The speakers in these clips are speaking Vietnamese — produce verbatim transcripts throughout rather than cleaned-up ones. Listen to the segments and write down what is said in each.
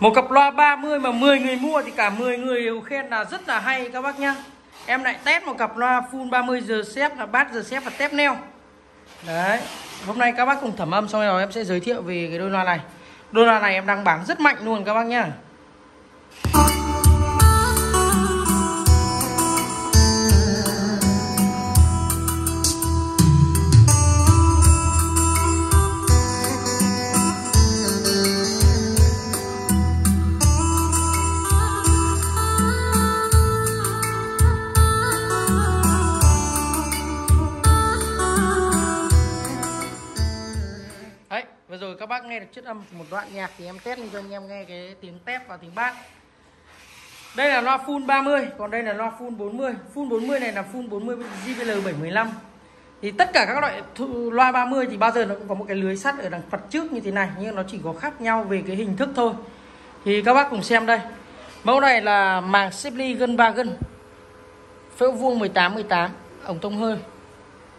Một cặp loa ba mươi mà mười người mua thì cả mười người đều khen là rất là hay các bác nhá. Em lại test một cặp loa full ba mươi giờ xếp là bass giờ xếp và tép neo. Đấy, hôm nay các bác cùng thẩm âm xong rồi em sẽ giới thiệu về cái đôi loa này. Đôi loa này em đang bán rất mạnh luôn các bác nhá. Rồi các bác nghe được chất âm một đoạn nhạc thì em test lên cho anh em nghe cái tiếng tép và tiếng bass. Đây là loa full ba mươi, còn đây là loa full bốn mươi. Full bốn mươi này là full bốn mươi gi bê lờ bảy một năm. Thì tất cả các loại loa ba mươi thì bao giờ nó cũng có một cái lưới sắt ở đằng phật trước như thế này, nhưng nó chỉ có khác nhau về cái hình thức thôi. Thì các bác cùng xem đây. Mẫu này là màng Shibli gân ba gân, phễu vuông mười tám mười tám, ống thông hơi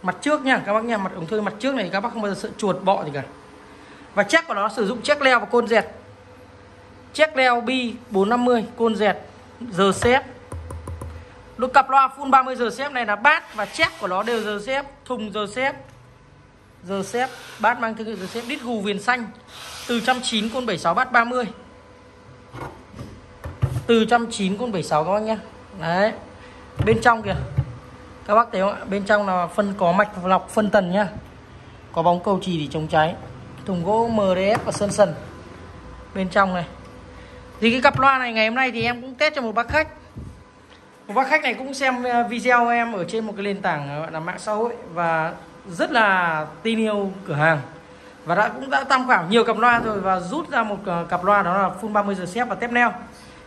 mặt trước nha các bác nha. Mặt ống hơi mặt trước này các bác không bao giờ sợ chuột bọ gì cả. Và check của nó sử dụng check leo và côn dẹt. Check leo B bốn năm mươi, côn dẹt, giờ xếp. Đôi cặp loa full ba mươi giờ xếp này là bass và check của nó đều giờ xếp, thùng giờ xếp. Giờ xếp, bass mang thương hiệu giờ xếp, đít gù viền xanh. Từ một trăm chín mươi con bảy mươi sáu bass ba mươi. Từ một trăm chín mươi con bảy mươi sáu các bác nhé. Đấy. Bên trong kìa. Các bác thấy không ạ? Bên trong là phân có mạch lọc phân tần nhá. Có bóng cầu chì để chống cháy. Thùng gỗ em đê ép và sơn sần bên trong này. Thì cái cặp loa này ngày hôm nay thì em cũng test cho một bác khách. Một bác khách này cũng xem video em ở trên một cái nền tảng gọi là mạng xã hội và rất là tin yêu cửa hàng và đã cũng đã tham khảo nhiều cặp loa rồi và rút ra một cặp loa đó là full ba mươi giờ xếp và tép neo.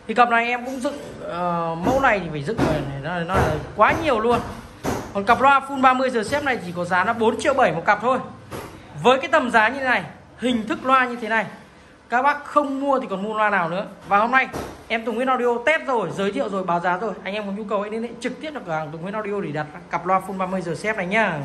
Thì cặp này em cũng dựng uh, mẫu này thì phải dựng rồi, nó, nó là quá nhiều luôn. Còn cặp loa full ba mươi giờ xếp này chỉ có giá là bốn triệu bảy một cặp thôi. Với cái tầm giá như thế này, hình thức loa như thế này, các bác không mua thì còn mua loa nào nữa. Và hôm nay em Tùng Nguyễn Audio test rồi, giới thiệu rồi, báo giá rồi. Anh em có nhu cầu hãy đến trực tiếp vào cửa hàng Tùng Nguyễn Audio để đặt cặp loa full ba mươi giờ xếp này nhá.